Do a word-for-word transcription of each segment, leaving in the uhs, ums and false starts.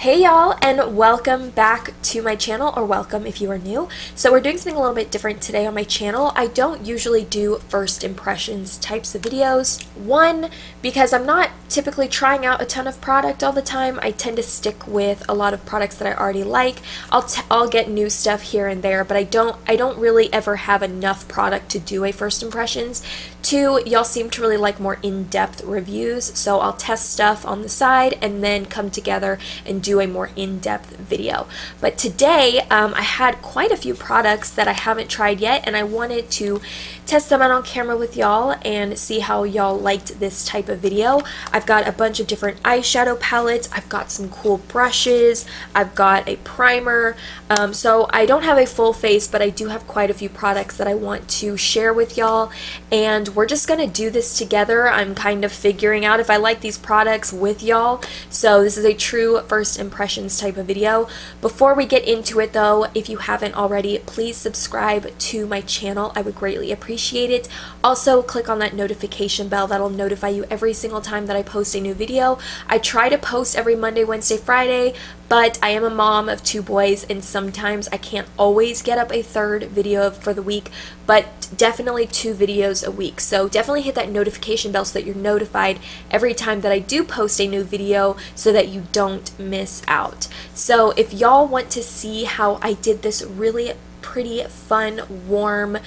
Hey y'all, and welcome back to my channel, or welcome if you are new. So we're doing something a little bit different today on my channel. I don't usually do first impressions types of videos. One, because I'm not typically trying out a ton of product all the time. I tend to stick with a lot of products that I already like. I'll, t I'll get new stuff here and there, but I don't, I don't really ever have enough product to do a first impressions. Two, y'all seem to really like more in-depth reviews, so I'll test stuff on the side and then come together and do do a more in-depth video. But today um, I had quite a few products that I haven't tried yet, and I wanted to test them out on camera with y'all and see how y'all liked this type of video. I've got a bunch of different eyeshadow palettes, I've got some cool brushes, I've got a primer, um, so I don't have a full face, but I do have quite a few products that I want to share with y'all, and we're just gonna do this together. I'm kind of figuring out if I like these products with y'all, so this is a true first impressions type of video. Before we get into it though, if you haven't already, please subscribe to my channel. I would greatly appreciate it. Also, click on that notification bell. That'll notify you every single time that I post a new video. I try to post every Monday, Wednesday, Friday, but I am a mom of two boys, and sometimes I can't always get up a third video for the week, but definitely two videos a week. So definitely hit that notification bell so that you're notified every time that I do post a new video so that you don't miss out. So if y'all want to see how I did this really pretty, fun, warm,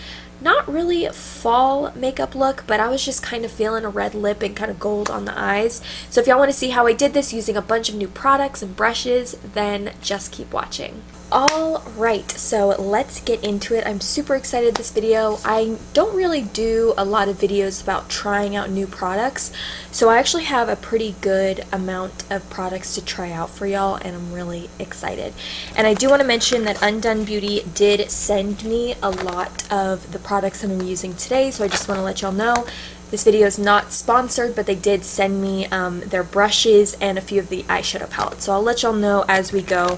not really fall makeup look, but I was just kind of feeling a red lip and kind of gold on the eyes. So if y'all want to see how I did this using a bunch of new products and brushes, then just keep watching. Alright, so let's get into it. I'm super excited this video. I don't really do a lot of videos about trying out new products, so I actually have a pretty good amount of products to try out for y'all, and I'm really excited. And I do want to mention that Undone Beauty did send me a lot of the products that I'm using today, so I just want to let y'all know. This video is not sponsored, but they did send me um, their brushes and a few of the eyeshadow palettes. So I'll let y'all know as we go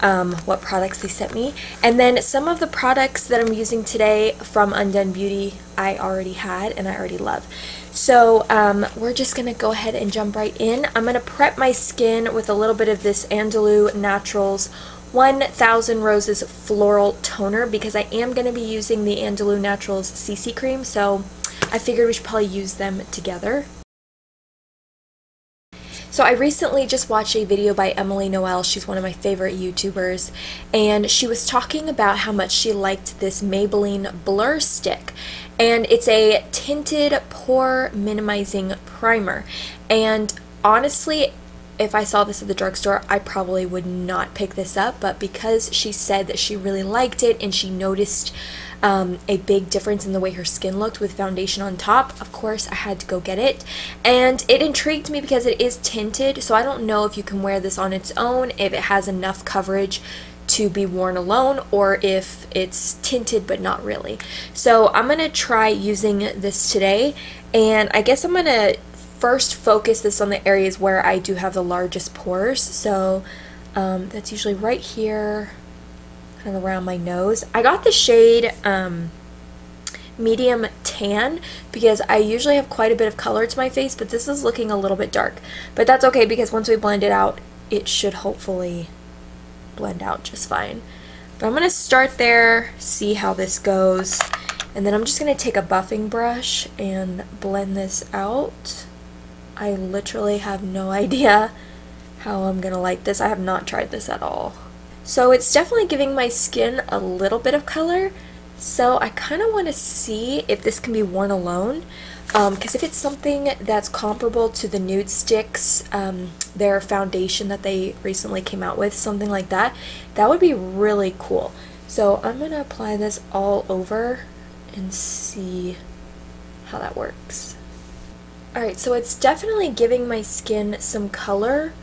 um, what products they sent me. And then some of the products that I'm using today from Undone Beauty I already had and I already love. So um, we're just going to go ahead and jump right in. I'm going to prep my skin with a little bit of this Andalou Naturals one thousand Roses Floral Toner, because I am going to be using the Andalou Naturals C C Cream, so I figured we should probably use them together. So I recently just watched a video by Emily Noel. She's one of my favorite YouTubers, and she was talking about how much she liked this Maybelline Blur Stick, and it's a tinted pore minimizing primer. And honestly, if I saw this at the drugstore, I probably would not pick this up, but because she said that she really liked it and she noticed um, a big difference in the way her skin looked with foundation on top, of course I had to go get it. And it intrigued me because it is tinted, so I don't know if you can wear this on its own, if it has enough coverage to be worn alone, or if it's tinted but not really. So I'm gonna try using this today, and I guess I'm gonna first focus this on the areas where I do have the largest pores, so um, that's usually right here, kind of around my nose. I got the shade um, medium tan because I usually have quite a bit of color to my face, but this is looking a little bit dark, but that's okay because once we blend it out, it should hopefully blend out just fine. But I'm going to start there, see how this goes, and then I'm just going to take a buffing brush and blend this out. I literally have no idea how I'm gonna like this. I have not tried this at all. So it's definitely giving my skin a little bit of color, so I kind of want to see if this can be worn alone, because um, if it's something that's comparable to the Nude Sticks, um, their foundation that they recently came out with, something like that, that would be really cool. So I'm gonna apply this all over and see how that works. Alright, so it's definitely giving my skin some color.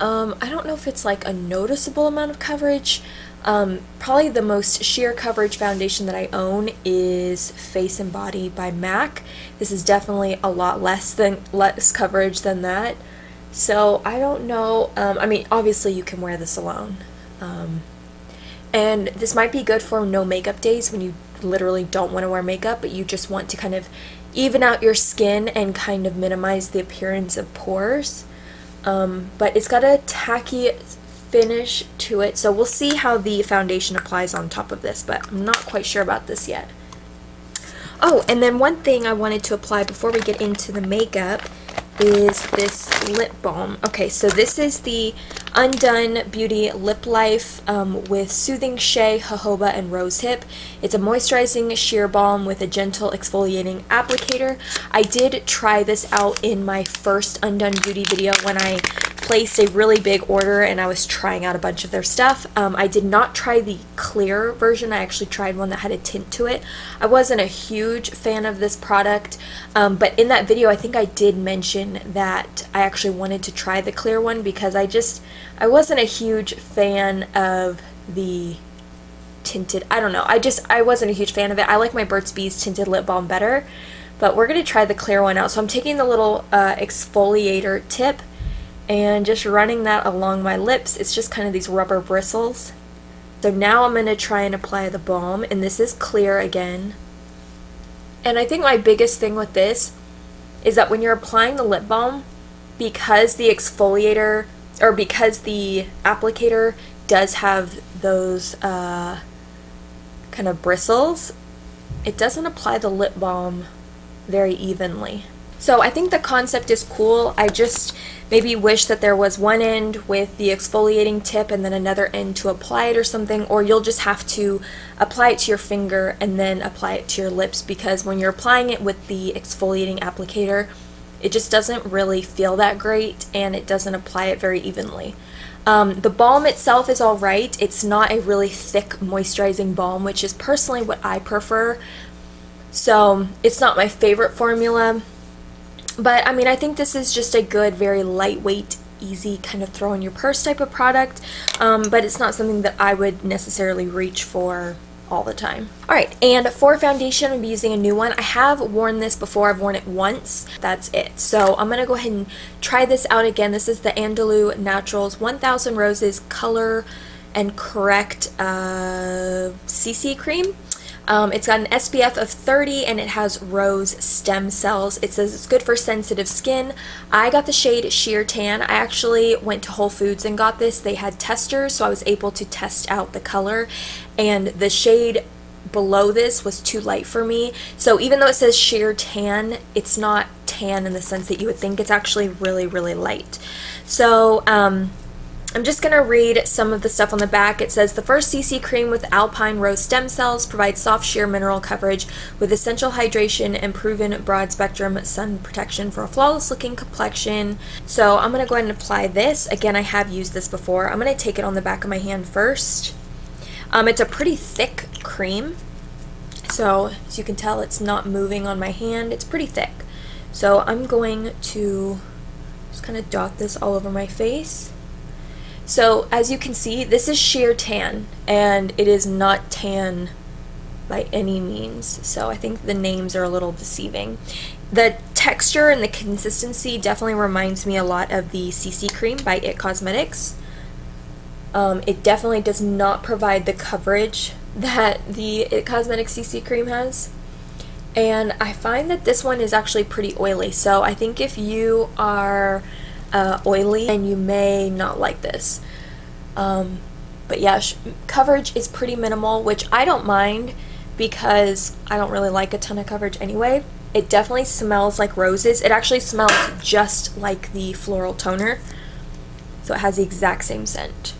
Um, I don't know if it's like a noticeable amount of coverage. Um, probably the most sheer coverage foundation that I own is Face and Body by MAC. This is definitely a lot less than less coverage than that. So I don't know. Um, I mean, obviously you can wear this alone. Um, and this might be good for no makeup days when you literally don't want to wear makeup, but you just want to kind of even out your skin and kind of minimize the appearance of pores, um, but it's got a tacky finish to it. So we'll see how the foundation applies on top of this, but I'm not quite sure about this yet. Oh, and then one thing I wanted to apply before we get into the makeup is this lip balm. Okay, so this is the Undone Beauty Lip Life um, with Soothing Shea, Jojoba, and Rose Hip. It's a moisturizing sheer balm with a gentle exfoliating applicator. I did try this out in my first Undone Beauty video when I placed a really big order and I was trying out a bunch of their stuff. Um, I did not try the clear version. I actually tried one that had a tint to it. I wasn't a huge fan of this product, um, but in that video I think I did mention that I actually wanted to try the clear one because I just I wasn't a huge fan of the tinted. I don't know. I just, I wasn't a huge fan of it. I like my Burt's Bees tinted lip balm better, but we're going to try the clear one out. So I'm taking the little uh, exfoliator tip and just running that along my lips. It's just kind of these rubber bristles. So now I'm going to try and apply the balm, and this is clear again. And I think my biggest thing with this is that when you're applying the lip balm, because the exfoliator or because the applicator does have those uh, kind of bristles, it doesn't apply the lip balm very evenly. So I think the concept is cool. I just maybe wish that there was one end with the exfoliating tip and then another end to apply it or something, or you'll just have to apply it to your finger and then apply it to your lips, because when you're applying it with the exfoliating applicator, it just doesn't really feel that great and it doesn't apply it very evenly. Um, the balm itself is alright. It's not a really thick moisturizing balm, which is personally what I prefer. So it's not my favorite formula. But I mean, I think this is just a good, very lightweight, easy kind of throw in your purse type of product. Um, but it's not something that I would necessarily reach for all the time. Alright, and for foundation, I'm going to be using a new one. I have worn this before. I've worn it once. That's it. So I'm going to go ahead and try this out again. This is the Andalou Naturals one thousand Roses Color and Correct uh, C C Cream. Um, it's got an S P F of thirty and it has rose stem cells. It says it's good for sensitive skin. I got the shade Sheer Tan. I actually went to Whole Foods and got this. They had testers, so I was able to test out the color, and the shade below this was too light for me. So even though it says Sheer Tan, it's not tan in the sense that you would think. It's actually really, really light. So, um... I'm just going to read some of the stuff on the back. It says, the first C C cream with alpine rose stem cells provides soft sheer mineral coverage with essential hydration and proven broad spectrum sun protection for a flawless looking complexion. So I'm going to go ahead and apply this. Again, I have used this before. I'm going to take it on the back of my hand first. Um, it's a pretty thick cream. So as you can tell, it's not moving on my hand. It's pretty thick. So I'm going to just kind of dot this all over my face. So as you can see, this is Sheer Tan, and it is not tan by any means, so I think the names are a little deceiving. The texture and the consistency definitely reminds me a lot of the C C cream by It Cosmetics. Um, it definitely does not provide the coverage that the It Cosmetics C C cream has, and I find that this one is actually pretty oily, so I think if you are Uh, oily, and you may not like this. Um, but yeah, sh coverage is pretty minimal, which I don't mind because I don't really like a ton of coverage anyway. It definitely smells like roses. It actually smells just like the floral toner, so it has the exact same scent.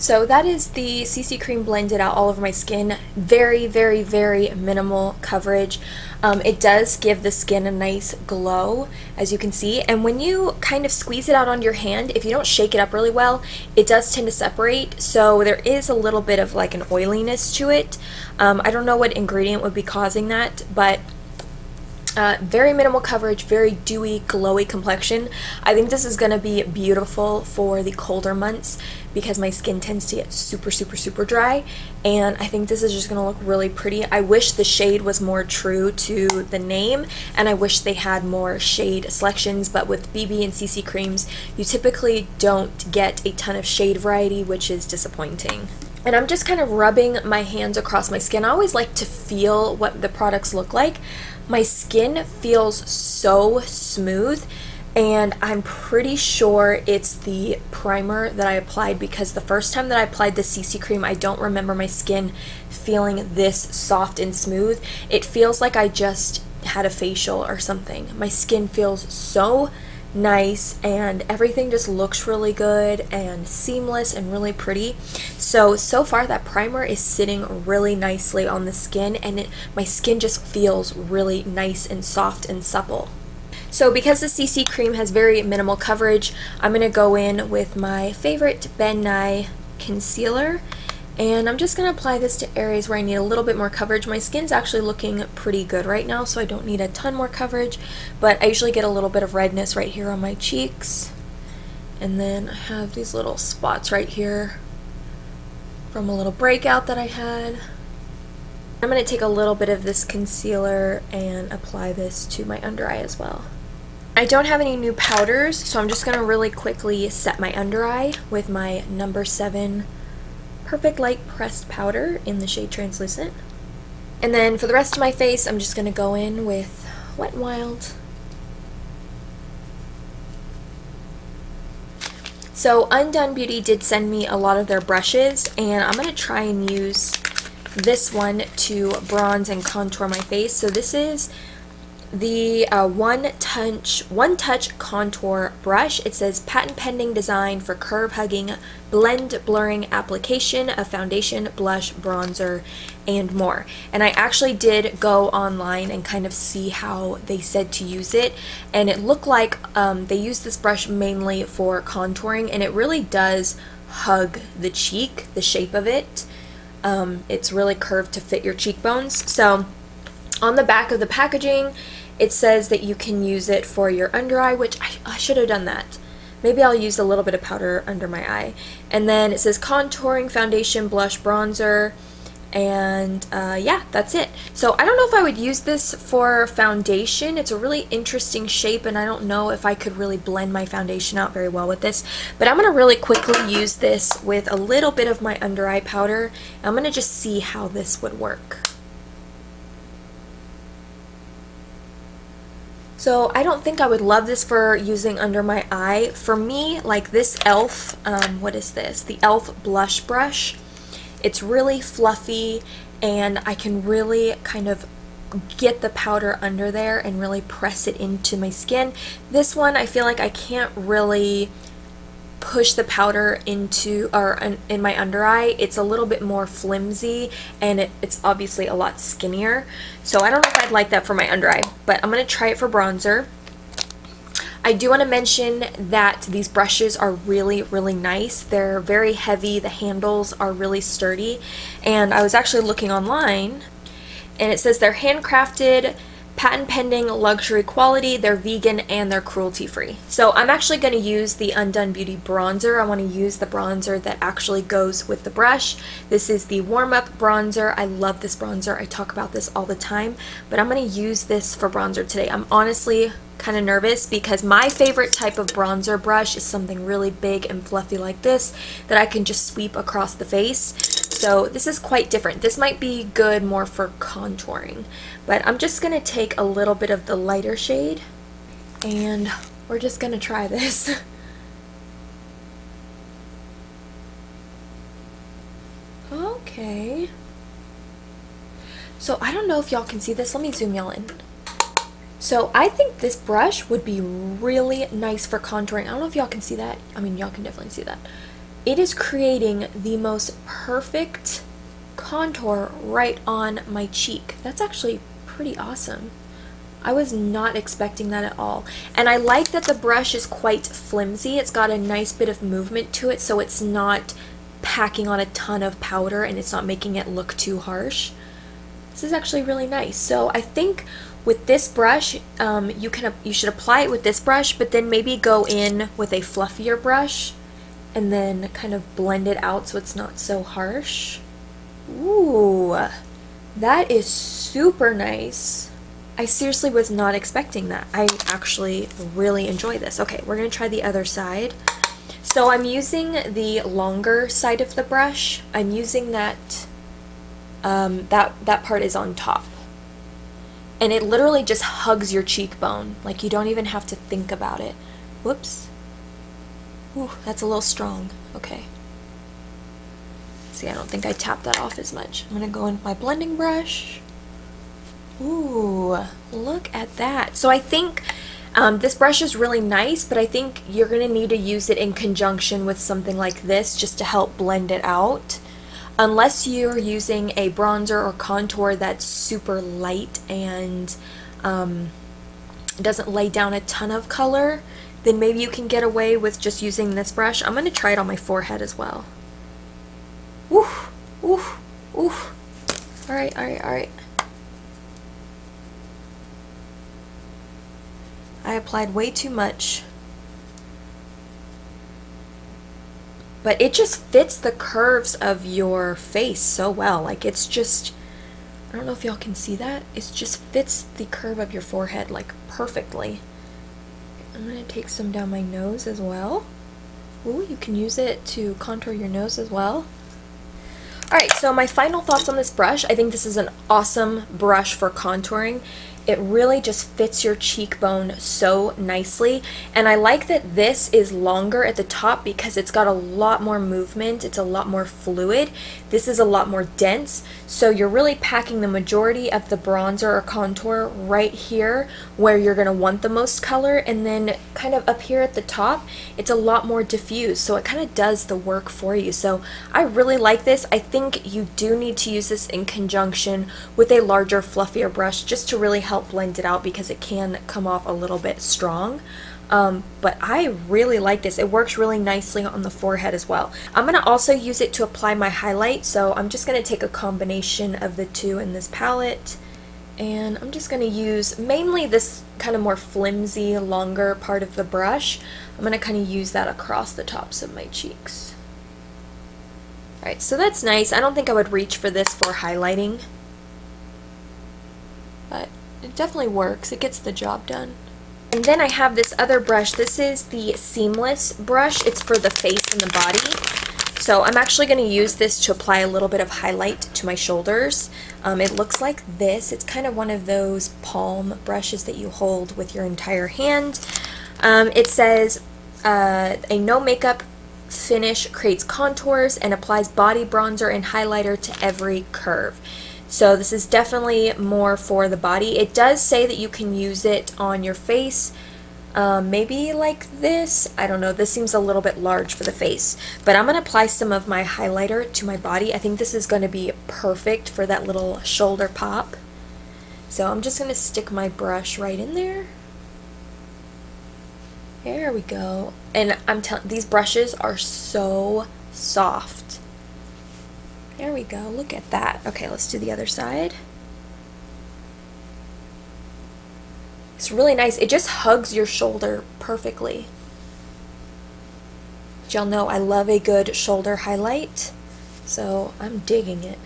So that is the C C cream blended out all over my skin. Very, very, very minimal coverage. Um, it does give the skin a nice glow, as you can see. And when you kind of squeeze it out on your hand, if you don't shake it up really well, it does tend to separate. So there is a little bit of like an oiliness to it. Um, I don't know what ingredient would be causing that, but Uh, very minimal coverage, very dewy, glowy complexion. I think this is going to be beautiful for the colder months because my skin tends to get super, super, super dry, and I think this is just going to look really pretty. I wish the shade was more true to the name, and I wish they had more shade selections, but with B B and C C creams, you typically don't get a ton of shade variety, which is disappointing. And I'm just kind of rubbing my hands across my skin. I always like to feel what the products look like. My skin feels so smooth, and I'm pretty sure it's the primer that I applied, because the first time that I applied the C C cream, I don't remember my skin feeling this soft and smooth. It feels like I just had a facial or something. My skin feels so nice and everything just looks really good and seamless and really pretty. So, so far that primer is sitting really nicely on the skin, and it, my skin just feels really nice and soft and supple. So because the C C cream has very minimal coverage, I'm going to go in with my favorite Ben Nye concealer, and I'm just going to apply this to areas where I need a little bit more coverage. My skin's actually looking pretty good right now, so I don't need a ton more coverage, but I usually get a little bit of redness right here on my cheeks, and then I have these little spots right here from a little breakout that I had. I'm going to take a little bit of this concealer and apply this to my under eye as well. I don't have any new powders, so I'm just going to really quickly set my under eye with my number seven Perfect Light Pressed Powder in the shade Translucent. And then for the rest of my face, I'm just going to go in with Wet n Wild. So Undone Beauty did send me a lot of their brushes, and I'm going to try and use this one to bronze and contour my face. So this is the uh, one touch one touch contour brush. It says patent pending design for curve hugging, blend blurring application of foundation, blush, bronzer, and more. And I actually did go online and kind of see how they said to use it, and it looked like um, they use this brush mainly for contouring, and it really does hug the cheek, the shape of it. Um, it's really curved to fit your cheekbones. So on the back of the packaging, it says that you can use it for your under eye, which I, I should have done that. Maybe I'll use a little bit of powder under my eye. And then it says contouring, foundation, blush, bronzer, and uh, yeah, that's it. So I don't know if I would use this for foundation. It's a really interesting shape, and I don't know if I could really blend my foundation out very well with this, but I'm going to really quickly use this with a little bit of my under eye powder. I'm going to just see how this would work. So I don't think I would love this for using under my eye. For me, like this e l f, um, what is this? The e l f blush brush. It's really fluffy, and I can really kind of get the powder under there and really press it into my skin. This one, I feel like I can't really push the powder into or in my under eye. It's a little bit more flimsy, and it, it's obviously a lot skinnier. So I don't know if I'd like that for my under eye, but I'm going to try it for bronzer. I do want to mention that these brushes are really, really nice. They're very heavy. The handles are really sturdy. And I was actually looking online, and it says they're handcrafted, patent pending, luxury quality, they're vegan, and they're cruelty free. So I'm actually going to use the Undone Beauty bronzer. I want to use the bronzer that actually goes with the brush. This is the Warm Up bronzer. I love this bronzer. I talk about this all the time, but I'm going to use this for bronzer today. I'm honestly kind of nervous because my favorite type of bronzer brush is something really big and fluffy like this that I can just sweep across the face. So this is quite different. This might be good more for contouring, but I'm just going to take a little bit of the lighter shade, and we're just going to try this. Okay. So I don't know if y'all can see this. Let me zoom y'all in. So I think this brush would be really nice for contouring. I don't know if y'all can see that. I mean, y'all can definitely see that. It is creating the most perfect contour right on my cheek. That's actually pretty awesome. I was not expecting that at all. And I like that the brush is quite flimsy. It's got a nice bit of movement to it, so it's not packing on a ton of powder, and it's not making it look too harsh. This is actually really nice. So I think with this brush, um, you can you should apply it with this brush, but then maybe go in with a fluffier brush and then kind of blend it out so it's not so harsh. Ooh, that is super nice. I seriously was not expecting that. I actually really enjoy this. Okay, we're gonna try the other side. So I'm using the longer side of the brush. I'm using that, um, that, that part is on top. and it literally just hugs your cheekbone. Like, you don't even have to think about it. Whoops. Ooh, that's a little strong. Okay. See, I don't think I tapped that off as much. I'm going to go in with my blending brush. Ooh, look at that. So I think um, this brush is really nice, but I think you're going to need to use it in conjunction with something like this just to help blend it out. Unless you're using a bronzer or contour that's super light and um, doesn't lay down a ton of color, then maybe you can get away with just using this brush. I'm going to try it on my forehead as well. Oof, oof, oof. All right, all right, all right. I applied way too much, but it just fits the curves of your face so well. Like, it's just, I don't know if y'all can see that, it just fits the curve of your forehead like perfectly. I'm gonna take some down my nose as well. Ooh, you can use it to contour your nose as well. Alright, so my final thoughts on this brush. I think this is an awesome brush for contouring. It really just fits your cheekbone so nicely, and I like that this is longer at the top because it's got a lot more movement, it's a lot more fluid. This is a lot more dense, so you're really packing the majority of the bronzer or contour right here where you're going to want the most color, and then kind of up here at the top it's a lot more diffused, so it kind of does the work for you. So I really like this. I think you do need to use this in conjunction with a larger, fluffier brush just to really help blend it out because it can come off a little bit strong, um, but I really like this. It works really nicely on the forehead as well. I'm going to also use it to apply my highlight, so I'm just going to take a combination of the two in this palette, and I'm just going to use mainly this kind of more flimsy, longer part of the brush. I'm going to kind of use that across the tops of my cheeks. Alright, so that's nice. I don't think I would reach for this for highlighting, but it definitely works. It gets the job done. And then I have this other brush. This is the Seamless brush. It's for the face and the body. So I'm actually going to use this to apply a little bit of highlight to my shoulders. Um, it looks like this. It's kind of one of those palm brushes that you hold with your entire hand. Um, it says uh, a no makeup finish creates contours and applies body bronzer and highlighter to every curve. So this is definitely more for the body. It does say that you can use it on your face, um, maybe like this. I don't know, this seems a little bit large for the face, but I'm going to apply some of my highlighter to my body. I think this is going to be perfect for that little shoulder pop. So I'm just going to stick my brush right in there. There we go. And I'm telling, these brushes are so soft. There we go, look at that. Okay, let's do the other side. It's really nice. It just hugs your shoulder perfectly. Y'all know I love a good shoulder highlight, so I'm digging it.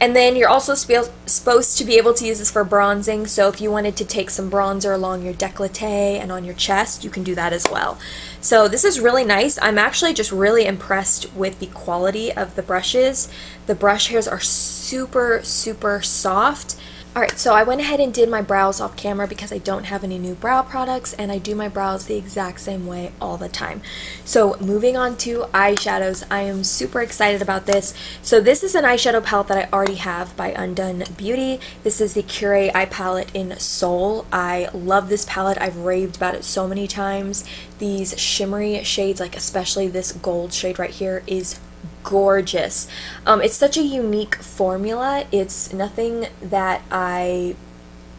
And then you're also sp supposed to be able to use this for bronzing, so if you wanted to take some bronzer along your décolleté and on your chest, you can do that as well. So this is really nice. I'm actually just really impressed with the quality of the brushes. The brush hairs are super, super soft. Alright, so I went ahead and did my brows off camera because I don't have any new brow products, and I do my brows the exact same way all the time. So moving on to eyeshadows, I am super excited about this. So this is an eyeshadow palette that I already have by Undone Beauty. This is the Cure Eye Palette in Soul. I love this palette. I've raved about it so many times. These shimmery shades, like especially this gold shade right here, is gorgeous. Um, it's such a unique formula. It's nothing that I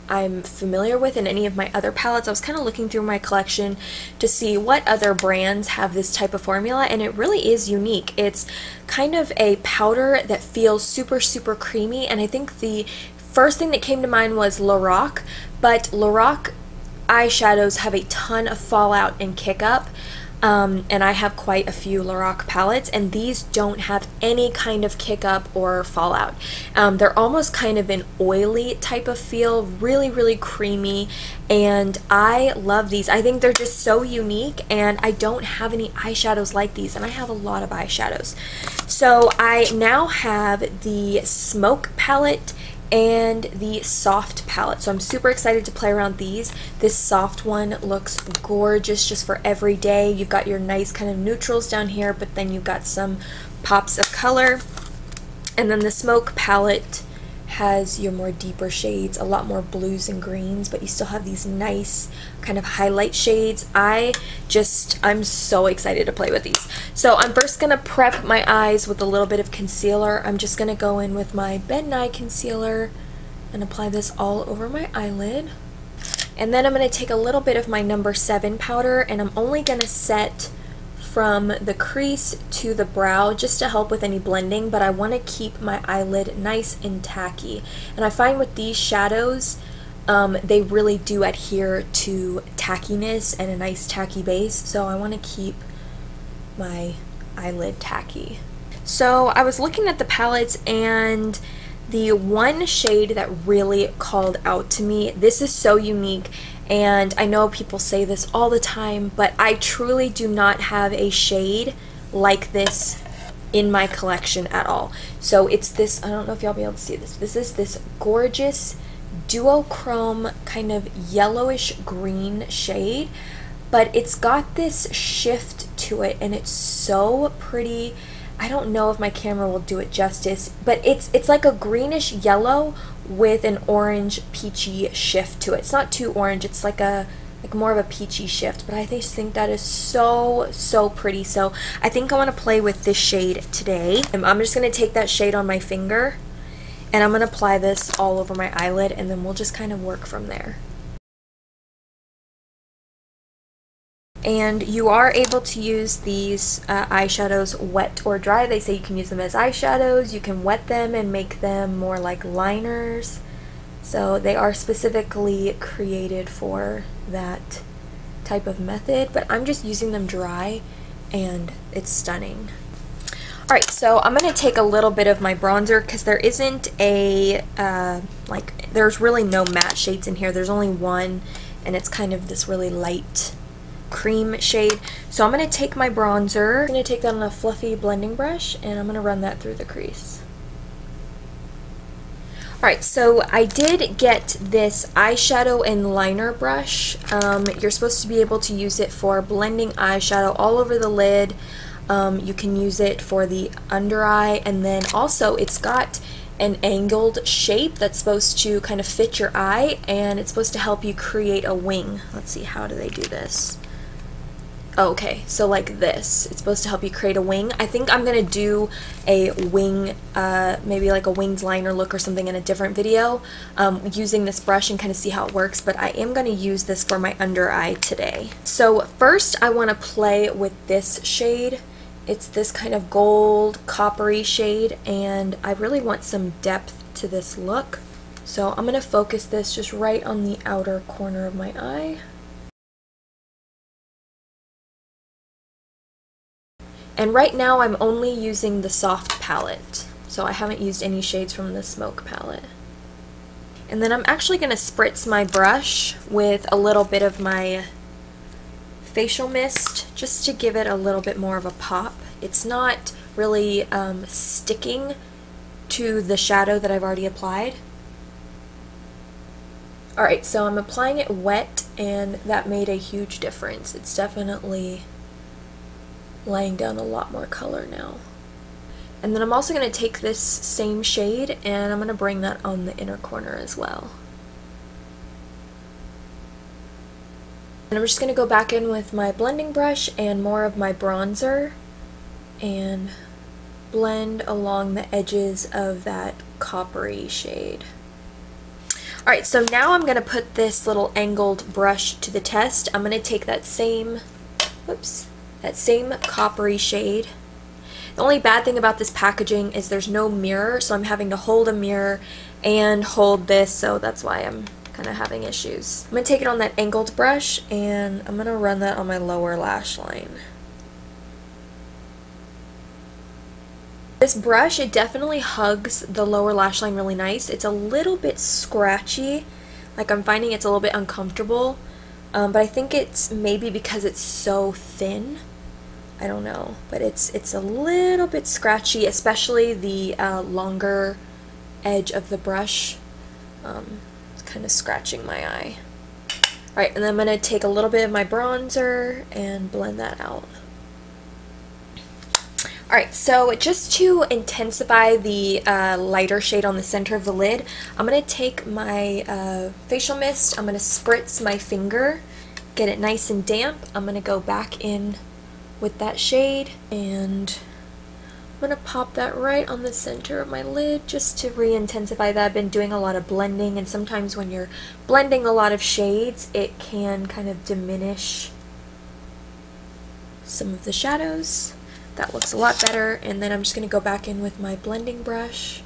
I'm familiar with in any of my other palettes. I was kind of looking through my collection to see what other brands have this type of formula, and it really is unique. It's kind of a powder that feels super, super creamy, and I think the first thing that came to mind was Lorac, but Lorac eyeshadows have a ton of fallout and kick up. Um, and I have quite a few Lorac palettes, and these don't have any kind of kick up or fallout. Um, they're almost kind of an oily type of feel, really, really creamy, and I love these. I think they're just so unique, and I don't have any eyeshadows like these, and I have a lot of eyeshadows. So I now have the Smoke palette and the soft palette. So I'm super excited to play around these. This soft one looks gorgeous just for every day. You've got your nice kind of neutrals down here, but then you've got some pops of color. And then the smoke palette has your more deeper shades, a lot more blues and greens, but you still have these nice kind of highlight shades. I just, I'm so excited to play with these. So I'm first going to prep my eyes with a little bit of concealer. I'm just going to go in with my Ben Nye concealer and apply this all over my eyelid. And then I'm going to take a little bit of my number seven powder, and I'm only going to set from the crease to the brow just to help with any blending, but I want to keep my eyelid nice and tacky. And I find with these shadows, um, they really do adhere to tackiness and a nice tacky base, so I want to keep my eyelid tacky. So I was looking at the palettes, and the one shade that really called out to me, this is so unique, and I know people say this all the time, but I truly do not have a shade like this in my collection at all. So it's this, I don't know if y'all be able to see this, this is this gorgeous duochrome kind of yellowish green shade, but it's got this shift to it, and it's so pretty. I don't know if my camera will do it justice, but it's it's like a greenish yellow with an orange peachy shift to it. It's not too orange, it's like a like more of a peachy shift, but I just think that is so, so pretty. So I think I want to play with this shade today. And I'm just going to take that shade on my finger, and I'm going to apply this all over my eyelid, and then we'll just kind of work from there. And you are able to use these uh, eyeshadows wet or dry. They say you can use them as eyeshadows, you can wet them and make them more like liners. So they are specifically created for that type of method, but I'm just using them dry, and it's stunning. Alright, so I'm going to take a little bit of my bronzer because there isn't a, uh, like, there's really no matte shades in here. There's only one, and it's kind of this really light cream shade. So I'm going to take my bronzer, I'm going to take that on a fluffy blending brush, and I'm going to run that through the crease. Alright, so I did get this eyeshadow and liner brush. Um, you're supposed to be able to use it for blending eyeshadow all over the lid. Um, you can use it for the under eye, and then also it's got an angled shape that's supposed to kind of fit your eye, and it's supposed to help you create a wing. Let's see, how do they do this? Okay, so like this, it's supposed to help you create a wing. I think I'm gonna do a wing, uh, maybe like a wings liner look or something in a different video, um, using this brush and kind of see how it works, but I am gonna use this for my under eye today. So first I want to play with this shade. It's this kind of gold coppery shade, and I really want some depth to this look, so I'm gonna focus this just right on the outer corner of my eye. And right now I'm only using the soft palette, so I haven't used any shades from the smoke palette. And then I'm actually going to spritz my brush with a little bit of my facial mist just to give it a little bit more of a pop. It's not really um, sticking to the shadow that I've already applied. Alright, so I'm applying it wet, and that made a huge difference. It's definitely laying down a lot more color now. And then I'm also going to take this same shade, and I'm going to bring that on the inner corner as well. And I'm just going to go back in with my blending brush and more of my bronzer and blend along the edges of that coppery shade. Alright, so now I'm going to put this little angled brush to the test. I'm going to take that same, whoops, that same coppery shade. The only bad thing about this packaging is there's no mirror, so I'm having to hold a mirror and hold this, so that's why I'm kind of having issues. I'm going to take it on that angled brush, and I'm going to run that on my lower lash line. This brush, it definitely hugs the lower lash line really nice. It's a little bit scratchy, like I'm finding it's a little bit uncomfortable, um, but I think it's maybe because it's so thin. I don't know, but it's it's a little bit scratchy, especially the uh, longer edge of the brush Um, it's kind of scratching my eye. Alright, and then I'm going to take a little bit of my bronzer and blend that out. Alright, so just to intensify the uh, lighter shade on the center of the lid, I'm going to take my uh, facial mist, I'm going to spritz my finger, get it nice and damp. I'm going to go back in with that shade, and I'm going to pop that right on the center of my lid just to re-intensify that. I've been doing a lot of blending, and sometimes when you're blending a lot of shades, it can kind of diminish some of the shadows. That looks a lot better, and then I'm just going to go back in with my blending brush.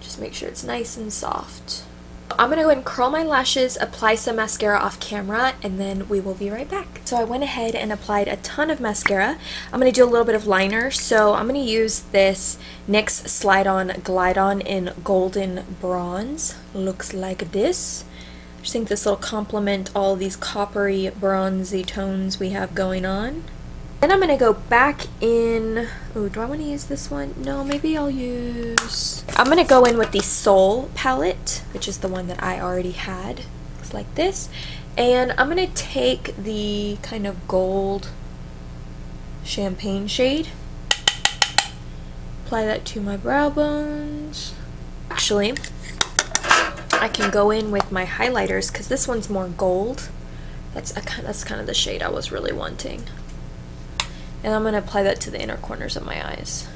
Just make sure it's nice and soft. I'm going to go ahead and curl my lashes, apply some mascara off camera, and then we will be right back. So I went ahead and applied a ton of mascara. I'm going to do a little bit of liner, so I'm going to use this NYX Slide On Glide On in Golden Bronze. Looks like this. I just think this will complement all these coppery, bronzy tones we have going on. Then I'm going to go back in, oh, do I want to use this one? No, maybe I'll use, I'm going to go in with the Soul palette, which is the one that I already had. Looks like this. And I'm going to take the kind of gold champagne shade, apply that to my brow bones. Actually, I can go in with my highlighters because this one's more gold. That's, a, that's kind of the shade I was really wanting. And I'm going to apply that to the inner corners of my eyes.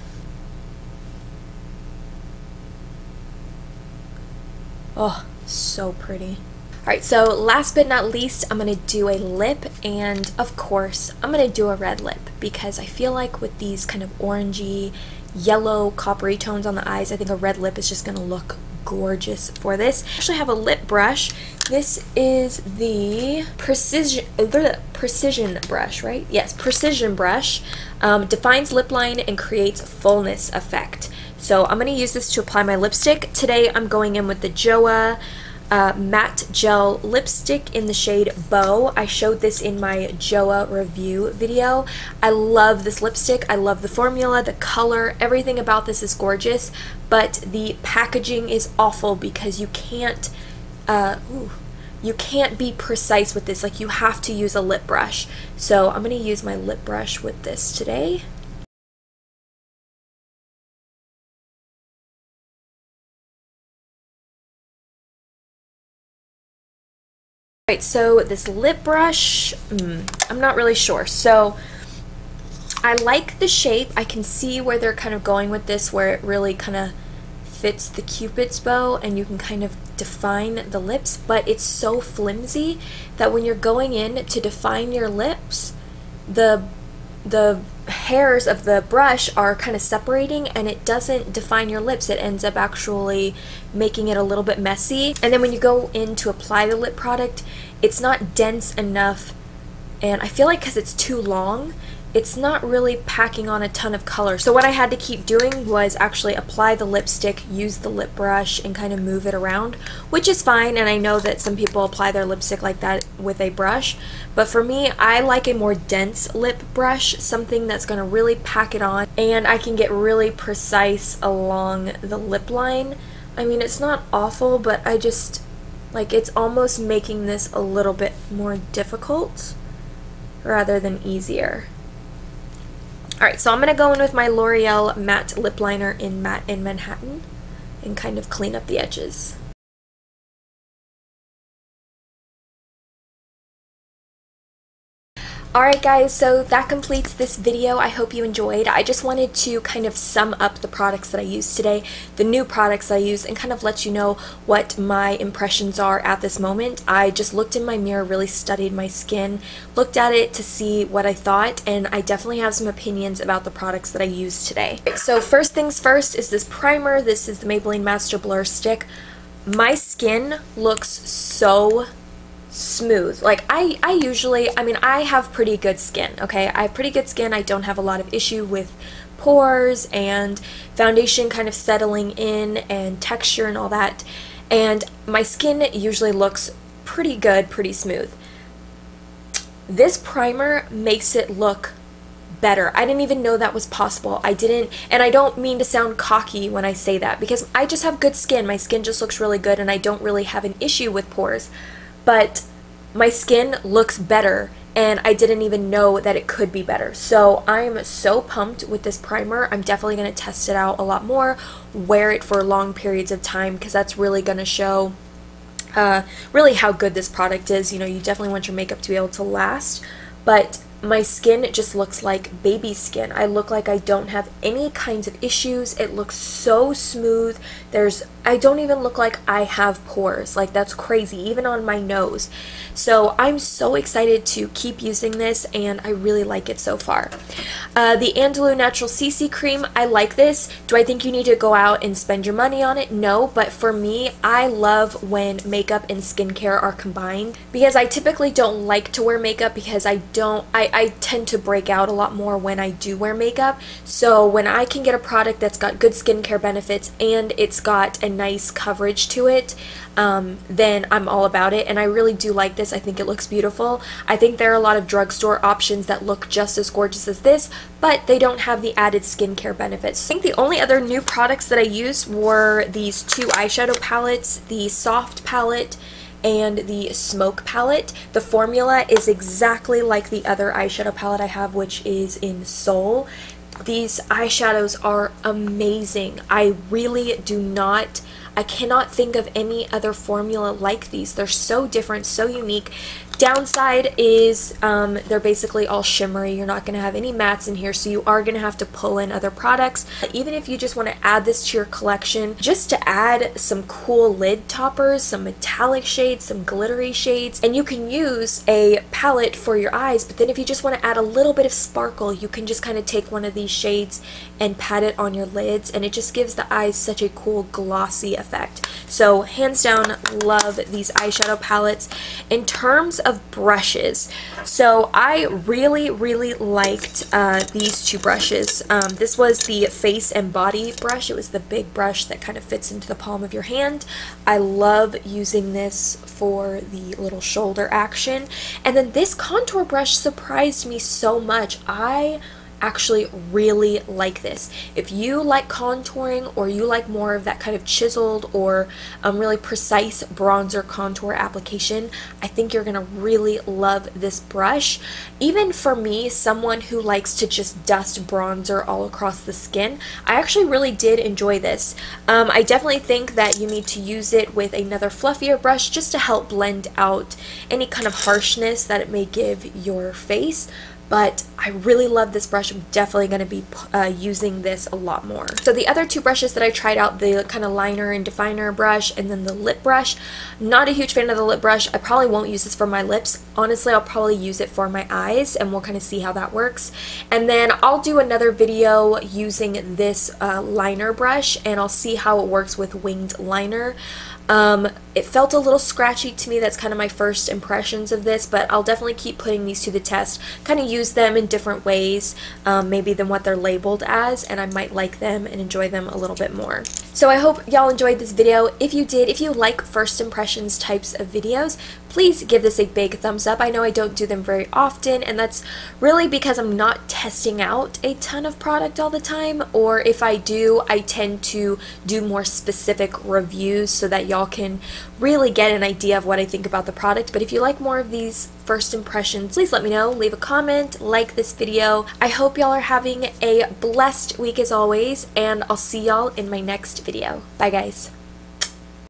Oh, so pretty. Alright, so last but not least, I'm going to do a lip, and of course, I'm going to do a red lip because I feel like with these kind of orangey, yellow, coppery tones on the eyes, I think a red lip is just going to look gorgeous for this. I actually have a lip brush. This is the precision the precision brush, right? Yes, precision brush. Um, defines lip line and creates fullness effect. So I'm going to use this to apply my lipstick. Today I'm going in with the Joah uh, matte gel lipstick in the shade Bow. I showed this in my Joah review video. I love this lipstick. I love the formula, the color, everything about this is gorgeous. But the packaging is awful because you can't uh, ooh, you can't be precise with this. Like, you have to use a lip brush. So I'm going to use my lip brush with this today. Alright, so this lip brush, mm, I'm not really sure. So I like the shape. I can see where they're kind of going with this, where it really kind of fits the Cupid's bow and you can kind of define the lips, but it's so flimsy that when you're going in to define your lips, the the hairs of the brush are kind of separating and it doesn't define your lips. It ends up actually making it a little bit messy. And then when you go in to apply the lip product, it's not dense enough, and I feel like because it's too long, it's not really packing on a ton of color. So what I had to keep doing was actually apply the lipstick, use the lip brush, and kind of move it around, which is fine, and I know that some people apply their lipstick like that with a brush, but for me, I like a more dense lip brush, something that's going to really pack it on, and I can get really precise along the lip line. I mean, it's not awful, but I just, like, it's almost making this a little bit more difficult rather than easier. Alright, so I'm going to go in with my L'Oreal Matte Lip Liner in Matte in Manhattan and kind of clean up the edges. Alright guys, so that completes this video. I hope you enjoyed. I just wanted to kind of sum up the products that I used today, the new products I used, and kind of let you know what my impressions are at this moment. I just looked in my mirror, really studied my skin, looked at it to see what I thought, and I definitely have some opinions about the products that I used today. So first things first is this primer. This is the Maybelline Master Blur Stick. My skin looks so smooth. Like, I, I usually, I mean, I have pretty good skin, okay? I have pretty good skin. I don't have a lot of issue with pores and foundation kind of settling in and texture and all that. And my skin usually looks pretty good, pretty smooth. This primer makes it look better. I didn't even know that was possible. I didn't, and I don't mean to sound cocky when I say that, because I just have good skin. My skin just looks really good, and I don't really have an issue with pores, but my skin looks better, and I didn't even know that it could be better. So I'm so pumped with this primer. I'm definitely going to test it out a lot more, wear it for long periods of time, because that's really going to show uh, really how good this product is. You know, you definitely want your makeup to be able to last, but my skin just looks like baby skin. I look like I don't have any kinds of issues. It looks so smooth. There's, I don't even look like I have pores. Like, that's crazy, even on my nose. So I'm so excited to keep using this, and I really like it so far. Uh, the Andalou Naturals C C Cream, I like this. Do I think you need to go out and spend your money on it? No, but for me, I love when makeup and skincare are combined, because I typically don't like to wear makeup, because I don't, I I tend to break out a lot more when I do wear makeup. So when I can get a product that's got good skincare benefits and it's got a nice coverage to it, um, then I'm all about it. And I really do like this. I think it looks beautiful. I think there are a lot of drugstore options that look just as gorgeous as this, but they don't have the added skincare benefits. I think the only other new products that I used were these two eyeshadow palettes, the Soft palette and the Smoke palette. The formula is exactly like the other eyeshadow palette I have, which is in Soul. These eyeshadows are amazing. I really do not, I cannot think of any other formula like these. They're so different, so unique. Downside is um, they're basically all shimmery. You're not going to have any mattes in here, so you are going to have to pull in other products. Even if you just want to add this to your collection, just to add some cool lid toppers, some metallic shades, some glittery shades, and you can use a palette for your eyes, but then if you just want to add a little bit of sparkle, you can just kind of take one of these shades and pat it on your lids, and it just gives the eyes such a cool glossy effect. So hands down, love these eyeshadow palettes. In terms of Of brushes, so I really really liked uh, these two brushes. Um, this was the face and body brush. It was the big brush that kind of fits into the palm of your hand. I love using this for the little shoulder action. And then this contour brush surprised me so much. I actually really like this. If you like contouring, or you like more of that kind of chiseled or um, really precise bronzer contour application, I think you're gonna really love this brush. Even for me, someone who likes to just dust bronzer all across the skin, I actually really did enjoy this. Um, I definitely think that you need to use it with another fluffier brush just to help blend out any kind of harshness that it may give your face. But I really love this brush. I'm definitely going to be uh, using this a lot more. So the other two brushes that I tried out, the kind of liner and definer brush and then the lip brush, not a huge fan of the lip brush. I probably won't use this for my lips. Honestly, I'll probably use it for my eyes, and we'll kind of see how that works. And then I'll do another video using this uh, liner brush, and I'll see how it works with winged liner. Um, it felt a little scratchy to me. That's kind of my first impressions of this, but I'll definitely keep putting these to the test, kind of use them in different ways, um, maybe than what they're labeled as, and I might like them and enjoy them a little bit more. So I hope y'all enjoyed this video. If you did, if you like first impressions types of videos, please give this a big thumbs up. I know I don't do them very often, and that's really because I'm not testing out a ton of product all the time, or if I do, I tend to do more specific reviews so that y'all can really get an idea of what I think about the product. But if you like more of these first impressions, please let me know. Leave a comment, like this video. I hope y'all are having a blessed week as always, and I'll see y'all in my next video. Bye guys.